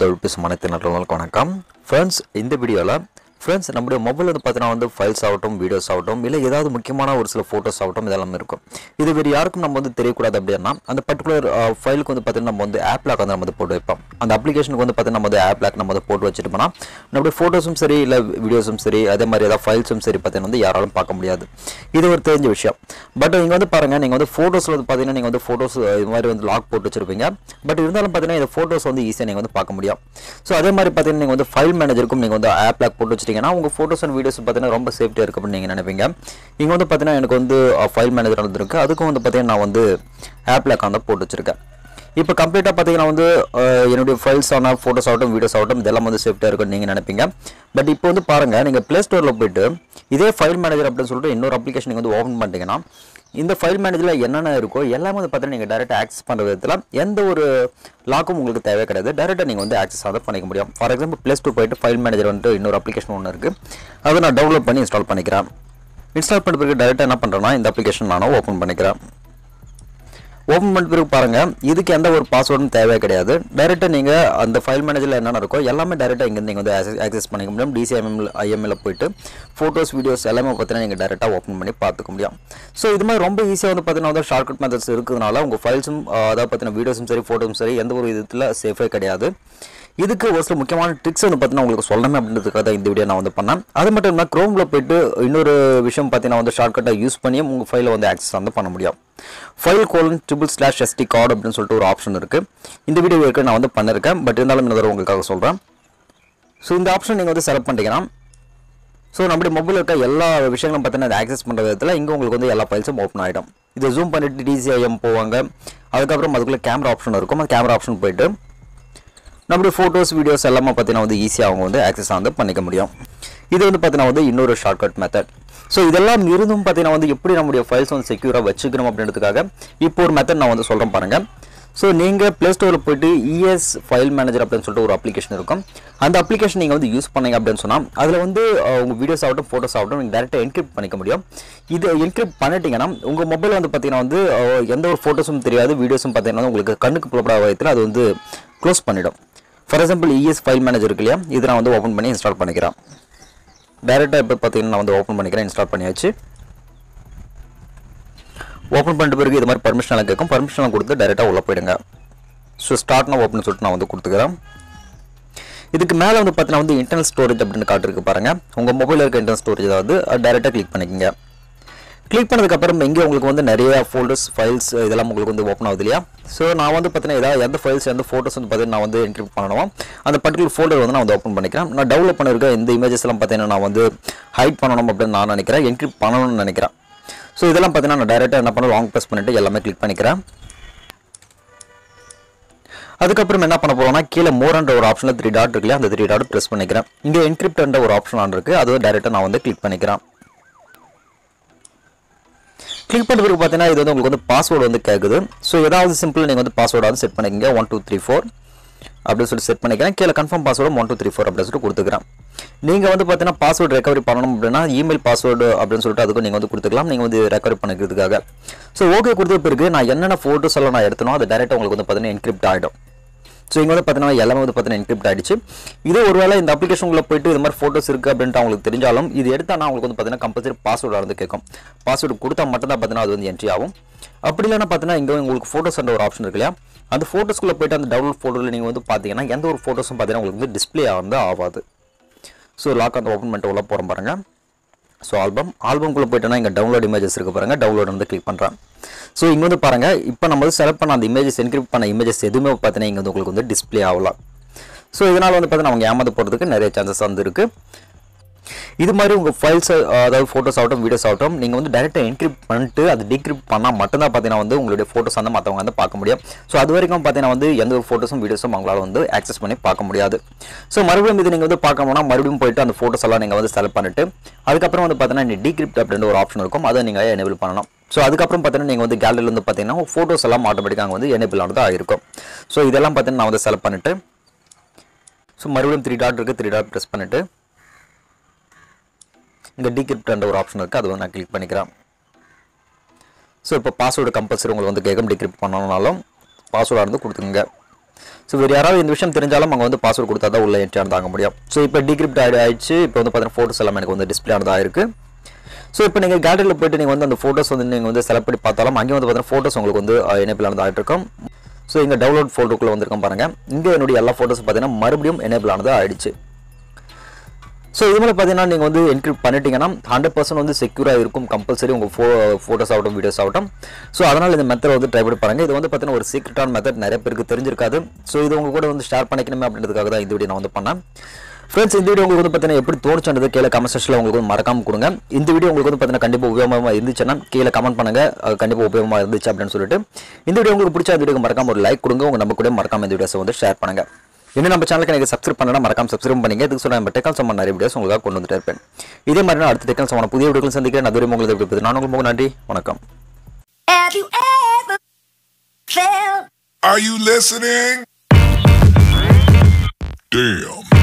Friends, in the video, friends, number mobile on the files out on videos out on Mukimana or photos out on the America. Either very arc number the Terikura the Biana and the particular file on the Patanam on the app like on the Podopa and the application on the Patanam on the app like number the Podo Chitmana. Now the photos some series, videos some series, other Maria files some series Patan on the Yaran Pakamulia. Either thing you share. But on the Parangan on the photos of the Pataning on the photos log photo Chirpinga, but even the photos on the east and on the Pakamulia. So other Maria Pataning on the file manager coming on the app like photo. Photos and videos ரொம்ப சேஃப்டியா இருக்கு அப்படிங்க நினைப்பீங்க இங்க வந்து பாத்தீங்கன்னா எனக்கு வந்து ஃபைல் மேனேஜர் வந்துருக்கு அதுக்கு வந்து பாத்தீங்கன்னா நான் வந்து ஆப்ல காண்ட போட்டு வச்சிருக்கேன் இப்போ கம்ப்ளீட்டா பாத்தீங்கன்னா வந்து என்னோட ஃபைல்ஸ் ஆன போட்டோஸ் ஆட்டம் வீடியோஸ் ஆட்டம் இதெல்லாம் வந்து சேஃப்டியா இருக்கு நீங்க நினைப்பீங்க பட் இப்போ வந்து பாருங்க நீங்க Play Storeல போய்ட்டு இதே ஃபைல் மேனேஜர் அப்படினு சொல்லிட்டு இன்னொரு அப்ளிகேஷன் வந்து ஓபன் பண்ணீங்கன்னா இந்த ஃபைல் மேனேஜர்ல என்னென்ன இருக்கோ எல்லாமே வந்து பாத்தீங்கன்னா நீங்க டைரக்ட் ஆக்சஸ் பண்ற விதத்துல எந்த ஒரு லாக்கும் உங்களுக்கு தேவை கிடையாது டைரக்ட்டா நீங்க வந்து ஆக்சஸ் ஆத பண்ணிக்க முடியும் ஃபார் எக்ஸாம்பிள் Play Store போய்ட்டு ஃபைல் மேனேஜர் வந்து இன்னொரு அப்ளிகேஷன் ஒன்னு இருக்கு அத நான் டவுன்லோட் பண்ணி இன்ஸ்டால் பண்ணிக்கிறேன் இன்ஸ்டால் பண்ண பிறகு டைரக்ட்டா என்ன பண்றேன்னா இந்த அப்ளிகேஷன் நான் ஓபன் பண்ணிக்கிறேன் ஓபன் பண்ண பிறகு பாருங்க இதுக்கு எந்த ஒரு பாஸ்வேர்டும் தேவை கிடையாது டைரக்ட்டா நீங்க அந்த ஃபைல் மேனேஜர்ல என்னென்ன இருக்கோ எல்லாமே டைரக்ட்டா இங்க நீங்க வந்து ஆக்சஸ் பண்ணிக்க முடியும் DCIML ல போய்ட்டு போட்டோஸ் வீடியோஸ் எல்லாமே பார்த்தீங்கன்னா நீங்க டைரக்ட்டா ஓபன் பண்ணி பார்த்துக்க முடியும் சோ இது மாதிரி ரொம்ப ஈஸியா வந்து பார்த்தீங்கன்னா ஷார்ட்கட் மெத்தட்ஸ் இருக்குனால உங்க ஃபைல்ஸும் அத பார்த்தீங்கன்னா வீடியோஸும் சரி போட்டோஸும் சரி எந்த ஒரு விதத்துல சேஃபே கிடையாது இதுக்கு ஒரு சில முக்கியமான ட்ரிக்ஸ் வந்து பார்த்தீங்கன்னா உங்களுக்கு சொல்லணும் அப்படின்றதுக்காக தான் இந்த வீடியோ நான் வந்து பண்ணேன் அது மட்டும் இல்லாம Chromeல போய்ட்டு இன்னொரு விஷயம் பார்த்தீங்கன்னா வந்து ஷார்ட்கட்டா யூஸ் பண்ணி உங்க ஃபைலை வந்து ஆக்சஸ் வந்து பண்ண முடியும் File /SD card அப்படினு சொல்லிட்டு ஒரு ஆப்ஷன் இருக்கு இந்த வீடியோ ஏற்கனவே நான் வந்து பண்ணிருக்கேன் பட் இருந்தாலும் இன்னொரு தடவை உங்களுக்காக சொல்றேன் சோ இந்த ஆப்ஷன் நீங்க வந்து செலக்ட் பண்ணிட்டீங்கன்னா சோ நம்ம மொபைல்ல இருக்க எல்லா விஷயங்களும் பார்த்தீங்கன்னா அத ஆக்சஸ் பண்ற விதத்துல இங்க உங்களுக்கு வந்து எல்லா ஃபைல்ஸும் ஓபன் ஆயிடும் இது ஜூம் பண்ணிட்டு DCIM போவாங்க அதுக்கு அப்புறம் அதுக்குள்ள கேமரா ஆப்ஷன் இருக்கும் அந்த கேமரா ஆப்ஷன் போய்ட்டு நம்ம போட்டோஸ் வீடியோஸ் எல்லாம் பார்த்தீங்கன்னா வந்து ஈஸியா அவங்க வந்து ஆக்சஸ் வந்து பண்ணிக்க முடியும் இது வந்து பார்த்தீங்கன்னா வந்து இன்னொரு ஷார்ட்கட் மெத்தட் So, இதெல்லாம் இருந்தும் பாத்தீனா வந்து எப்படி நம்மளுடைய ஃபைல்ஸ் வந்து செக்யூரா வச்சுக்கணும் அப்படின்றதுக்காக இப்போ ஒரு மெத்தட் நான் வந்து சொல்றேன் பாருங்க சோ நீங்க Play Storeல போய்ட்டு ES File Manager அப்படினு சொல்லிட்டு ஒரு அப்ளிகேஷன் இருக்கும் அந்த அப்ளிகேஷன் நீங்க வந்து யூஸ் பண்ணீங்க அப்படினு சொன்னா அதுல வந்து உங்க வீடியோஸ் ஆட்டம் போட்டோஸ் ஆட்டம் நீங்க டைரக்ட்டா என்கிரிப்ட் பண்ணிக்க முடியும் இது என்கிரிப்ட் பண்ணிட்டீங்கன்னா உங்க மொபைல் வந்து பாத்தீனா வந்து எந்த ஒரு போட்டோஸும் தெரியாது வீடியோஸும் பாத்தீனா உங்களுக்கு கண்ணுக்கு புலப்படாத வகையில அது வந்து க்ளோஸ் பண்ணிடும் for example ES File Manager இருக்குலையா இத நான் வந்து ஓபன் பண்ணி இன்ஸ்டால் பண்ணிக்கிறேன் Directly I will open and install it. Open the permission. I will permission directly. So start now. Open the internal storage. Mobile internal storage. Directly click. Click on the folders, files, open So now on the files and the photos on the encrypt and the particular folder on the open panicram. Now develop in the images lampatana hide panama nanicra, encrypt panana nanicra. So the lampatana direct and upon a long press panate, yelame click panicram. Other couple men upon a kill more under our option at 3 dot to clear the 3 dot press panigram. In the encrypt under our option under other direct now on the click panigram. Click on the password on the kagadu. So, you have a simple name on the password on set 1234. Update set panic, confirm password 1234. Update Kurtagram. Ning on the Patana password recovery panambrana, email password Abdulsulta, the Ning on the Kurtaglam, Ning on the recovery panagaga. So, okay, Kurtagana, Yana photo salon Ayatana, the director on the Patana encrypt item. So, you know the Patana Yalam of the Patana encrypt chip. Either Urala in the application will put to the photos circa Bentown with the Jalam, either now will go to Patana composite password or the Kekom. Password Kurta Matana Patana than the Entiavo. Aprilana Patana ingoing will photos under option clear. And the photos will put on the double photo lining on the Patana and the photos on Patana will display on the Avad. So, lock on the open Mentola Pormaranga. So, album will put on a download images recovering a download on the click pantra. So இங்க வந்து பாருங்க இப்போ நம்ம select அந்த images encrypt பண்ண images எதுமே பார்த்தீனா இங்க உங்களுக்கு வந்து டிஸ்ப்ளே ஆவலாம் சோ இதனால வந்து பார்த்தீனா அவங்க ஏமாந்து போறதுக்கு நிறைய சான்சஸ் வந்து இருக்கு இது மாதிரி உங்க ஃபைல்ஸ் அதாவது போட்டோஸ் ஆட்டம் வீடியோஸ் ஆட்டம் நீங்க வந்து டைரக்ட்டா என்கிரிப்ட் பண்ணிட்டு அது டிகிரிப்ட் பண்ணா மட்டும் தான் பார்த்தீனா வந்து உங்களுடைய போட்டோஸ் அந்த மத்தவங்க வந்து பார்க்க முடியும் சோ அது வரைக்கும் பார்த்தீனா வந்து எந்த ஒரு போட்டோஸும் வீடியோஸும் அவங்களால வந்து ஆக்சஸ் பண்ணி பார்க்க முடியாது சோ மறுபடியும் இது நீங்க வந்து பார்க்கணும்னா மறுபடியும் போய்ட்டு அந்த போட்டோஸ் எல்லாம் நீங்க வந்து செலக்ட் பண்ணிட்டு அதுக்கு அப்புறம் வந்து பார்த்தீனா இந்த டிகிரிப்ட் அப்படின்ற ஒரு ஆப்ஷன் இருக்கும் அத நீங்க எனேபிள் பண்ணனும் So, that's why the gallery is the photos are automatically enabled. So, this is the select. So, Marulam 3 dot 3 dot press. The decrypt option click. So, password compulsory decrypt password. So we are in the Visham Tiranjalam password Kurta Ula and Chandangamudia. So if a decrypt Idichi, Pon the photos element on the display on the Irk. So if a gallery putting on the photos on the celebrity Patalam, I give the photos on the enable on the Ircom. So in the download photo on the Comparanga, India and Udiala photos Padana, Marbium enable on the Idichi. So if you encrypt 100% on the secure compulsory photos out of videos out. So that's the method of the type of paranga. This is the secret method. So this is the share panakina. Friends, in the video, you can see the comment section. In the video, you can comment on the channel. You can comment on the channel. In the video, you can like and if you subscribe to our channel, subscribe to our channel. If you want to subscribe to our channel, you can subscribe to our channel. This have you ever failed? Are you listening? Damn.